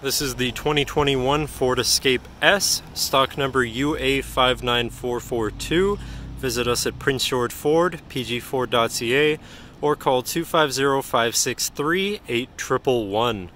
This is the 2021 Ford Escape S, stock number UA59442. Visit us at Prince George Ford, pgford.ca, or call 250-563-8111.